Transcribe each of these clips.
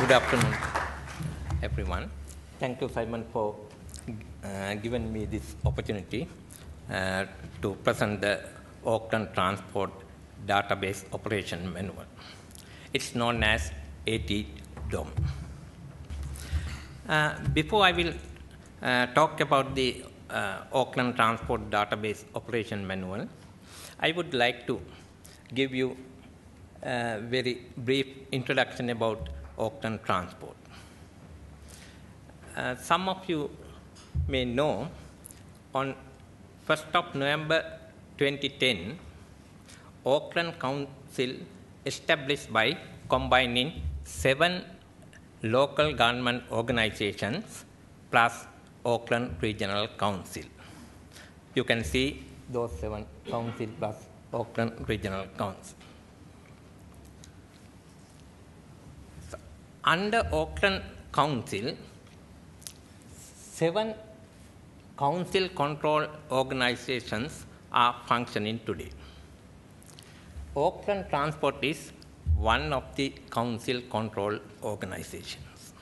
Good afternoon, everyone. Thank you, Simon, for giving me this opportunity to present the Auckland Transport Database Operation Manual. It's known as AT-DOM. Before I will talk about the Auckland Transport Database Operation Manual, I would like to give you a very brief introduction about Auckland Transport. Some of you may know, on 1st of November 2010, Auckland Council established by combining 7 local government organizations plus Auckland Regional Council. You can see those 7 councils plus Auckland Regional Council. So, under Auckland Council, 7 council control organizations are functioning today. Auckland Transport is one of the council control organizations.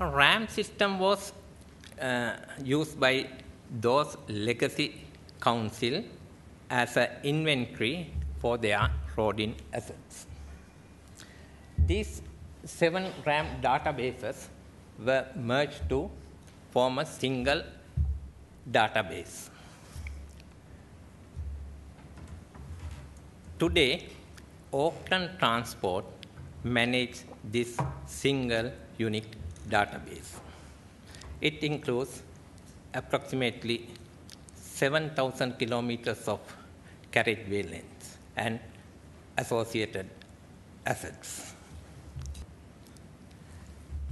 A RAM system was used by those legacy council as an inventory for their roading assets. These 7 RAM databases were merged to form a single database. Today, Auckland Transport manages this single unique database. It includes approximately 7,000 kilometers of carriageway length and associated assets.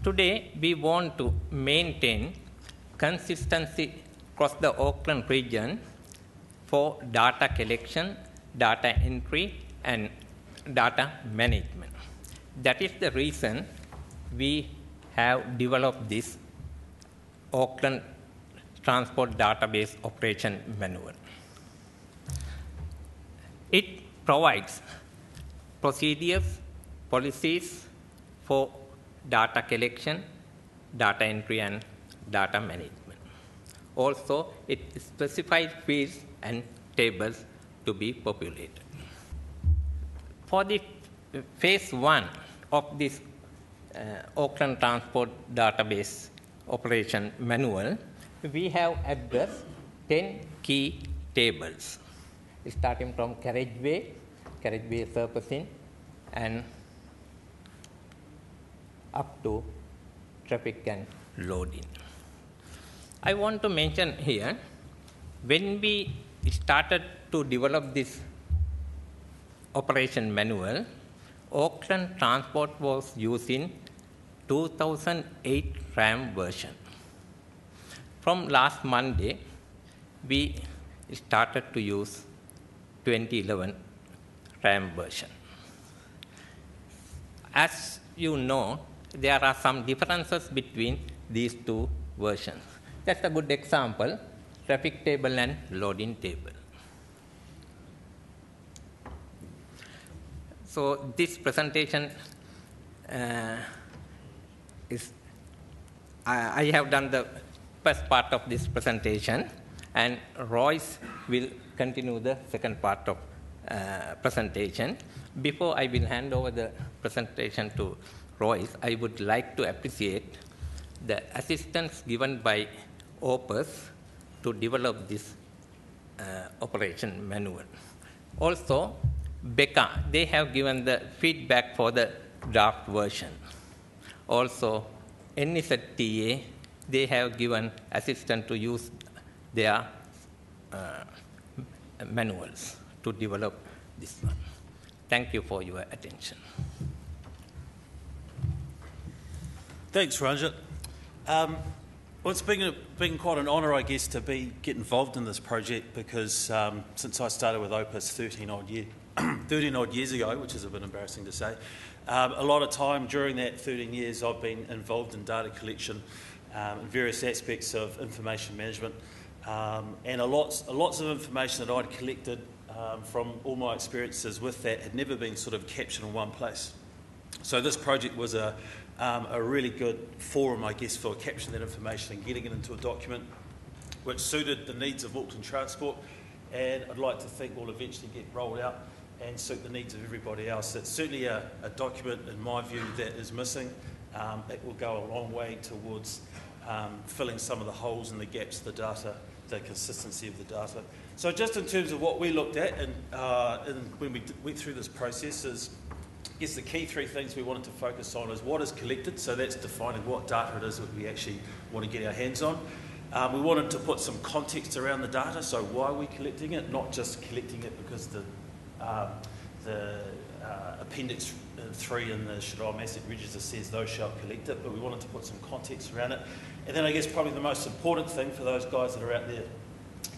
Today, we want to maintain consistency across the Auckland region for data collection, data entry, and data management. That is the reason we have developed this Auckland Transport Database Operation Manual. It provides procedures, policies for data collection, data entry, and data management. Also, it specifies fields and tables to be populated. For the phase 1 of this Auckland Transport Database Operation Manual, we have addressed 10 key tables, starting from carriageway, carriageway surfacing, and up to traffic and loading. I want to mention here, when we started to develop this operation manual, Auckland Transport was using 2008 RAM version. From last Monday, we started to use 2011 RAM version. As you know, there are some differences between these two versions. That's a good example, traffic table and loading table. So this presentation I have done the first part of this presentation, and Royce will continue the second part of presentation. Before I will hand over the presentation to Royce, I would like to appreciate the assistance given by OPUS to develop this operation manual. Also, BECA, they have given the feedback for the draft version. Also, NZTA, they have given assistance to use their manuals to develop this one. Thank you for your attention. Thanks, Ranjith. Well, it's been quite an honour, I guess, to get involved in this project, because since I started with OPUS 13 odd years ago, which is a bit embarrassing to say, a lot of time during that 13 years I've been involved in data collection and various aspects of information management, and lots of information that I'd collected from all my experiences with that, had never been sort of captured in one place. So this project was a really good forum, I guess, for capturing that information and getting it into a document which suited the needs of Auckland Transport, and I'd like to think will eventually get rolled out and suit the needs of everybody else. It's certainly a document, in my view, that is missing. It will go a long way towards filling some of the holes and the gaps of the data, the consistency of the data. So just in terms of what we looked at and when we went through this process is, I guess the key three things we wanted to focus on is what is collected, so that's defining what data it is that we actually want to get our hands on. We wanted to put some context around the data, so why are we collecting it, not just collecting it because the Appendix 3 in the SHDOM Asset Register says thou shalt collect it, but we wanted to put some context around it. And then I guess probably the most important thing for those guys that are out there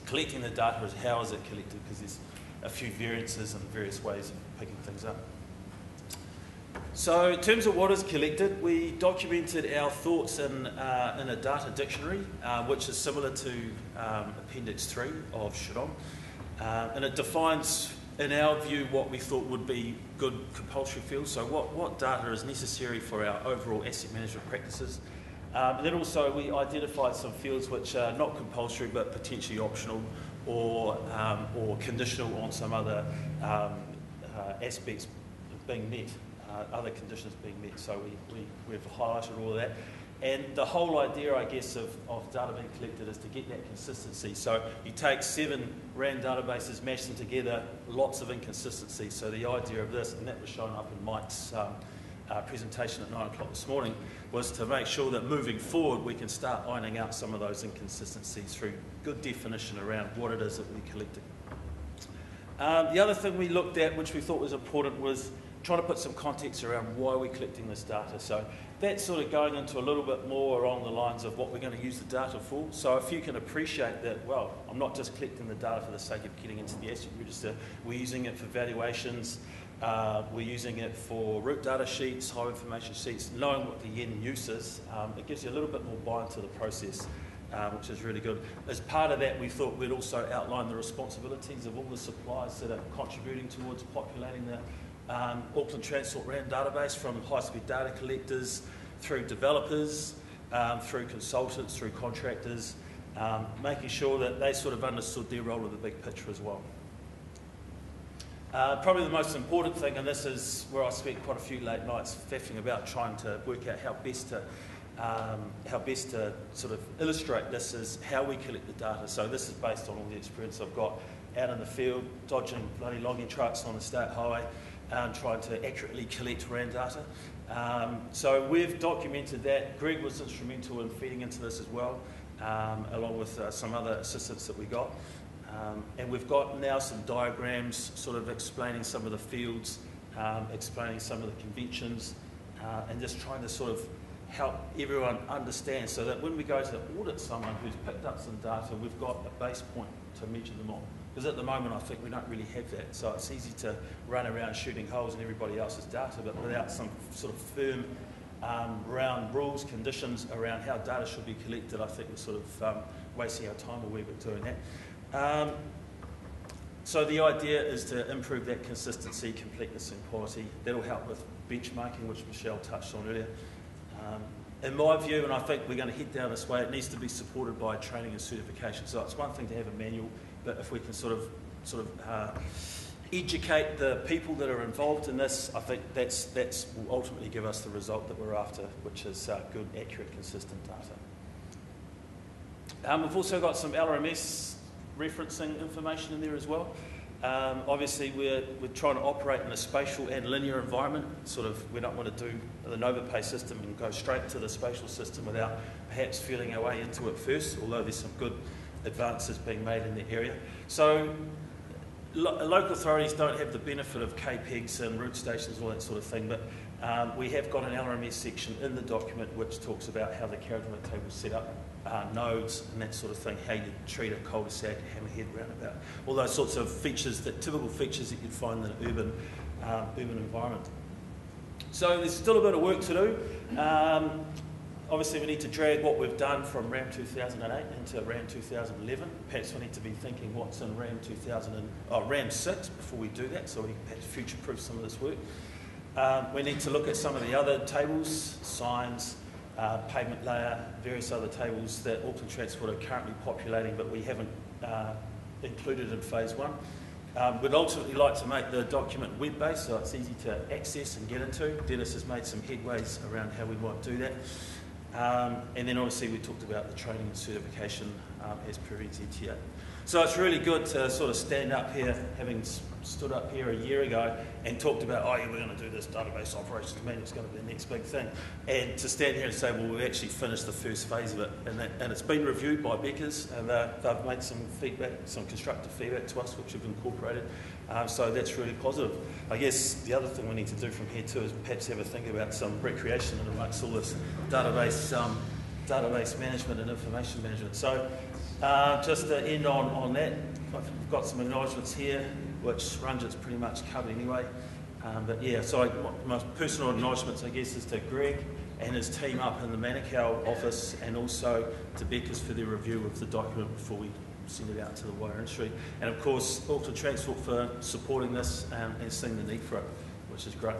collecting the data is how is it collected, because there's a few variances and various ways of picking things up. So in terms of what is collected, we documented our thoughts in a data dictionary, which is similar to Appendix 3 of SHDOM, and it defines, in our view, what we thought would be good compulsory fields, so what data is necessary for our overall asset management practices. And then also we identified some fields which are not compulsory but potentially optional or conditional on some other aspects being met, other conditions being met, so we've highlighted all of that. And the whole idea, I guess, of data being collected is to get that consistency. So you take 7 RAM databases, mash them together, lots of inconsistency. So the idea of this, and that was shown up in Mike's presentation at 9 o'clock this morning, was to make sure that moving forward we can start ironing out some of those inconsistencies through good definition around what it is that we're collecting. The other thing we looked at, which we thought was important, was trying to put some context around why we're collecting this data. So that's sort of going into a little bit more along the lines of what we're going to use the data for. So if you can appreciate that, well, I'm not just collecting the data for the sake of getting into the asset register, we're using it for valuations, we're using it for route data sheets, high information sheets, knowing what the end use is, it gives you a little bit more buy-in to the process, which is really good. As part of that, we thought we'd also outline the responsibilities of all the suppliers that are contributing towards populating the Auckland Transport RAM database, from high-speed data collectors through developers, through consultants, through contractors, making sure that they sort of understood their role in the big picture as well. Probably the most important thing, and this is where I spent quite a few late nights faffing about trying to work out how best to sort of illustrate this, is how we collect the data. So this is based on all the experience I've got out in the field, dodging bloody logging trucks on the state highway, trying to accurately collect RAM data. So we've documented that. Greg was instrumental in feeding into this as well, along with some other assistance that we got. And we've got now some diagrams sort of explaining some of the fields, explaining some of the conventions, and just trying to sort of help everyone understand so that when we go to audit someone who's picked up some data, we've got a base point to measure them on. Because at the moment I think we don't really have that, so it's easy to run around shooting holes in everybody else's data, but without some sort of firm round rules, conditions around how data should be collected, I think we're sort of wasting our time a wee bit doing that. So the idea is to improve that consistency, completeness and quality. That'll help with benchmarking, which Michelle touched on earlier. In my view, and I think we're going to head down this way, it needs to be supported by training and certification. So it's one thing to have a manual, but if we can sort of educate the people that are involved in this, I think that's will ultimately give us the result that we're after, which is good, accurate, consistent data. We've also got some LRMS referencing information in there as well. Obviously, we're trying to operate in a spatial and linear environment. Sort of, we don't want to do the NovaPay system and go straight to the spatial system without perhaps feeling our way into it first, although there's some good advances being made in the area. So local authorities don't have the benefit of KPEGs and route stations, all that sort of thing, but we have got an LRMS section in the document which talks about how the characteristic table is set up, nodes and that sort of thing, how you treat a cul-de-sac, hammerhead, roundabout, all those sorts of features, the typical features that you'd find in an urban environment. So there's still a bit of work to do. Obviously, we need to drag what we've done from RAM 2008 into RAM 2011. Perhaps we need to be thinking what's in RAM 6 before we do that, so we can perhaps future-proof some of this work. We need to look at some of the other tables, signs, pavement layer, various other tables that Auckland Transport are currently populating, but we haven't included in phase one. We'd ultimately like to make the document web-based, so it's easy to access and get into. Dennis has made some headways around how we might do that. And then obviously we talked about the training and certification as per NZTA. So it's really good to sort of stand up here, having stood up here a year ago and talked about, oh yeah, we're going to do this database operations manual, it's going to be the next big thing. And to stand here and say, well, we've actually finished the first phase of it. And it's been reviewed by BECAs, and they've made some feedback, some constructive feedback to us, which we've incorporated. So that's really positive. I guess the other thing we need to do from here too is perhaps have a think about some recreation and amongst all this database management and information management. So just to end on that, I've got some acknowledgements here, which Ranjit's pretty much covered anyway. But yeah, so my personal acknowledgements, I guess, is to Greg and his team up in the Manukau office, and also to BECAs for their review of the document before we send it out to the wider industry. And of course, Auckland Transport for supporting this and seeing the need for it, which is great.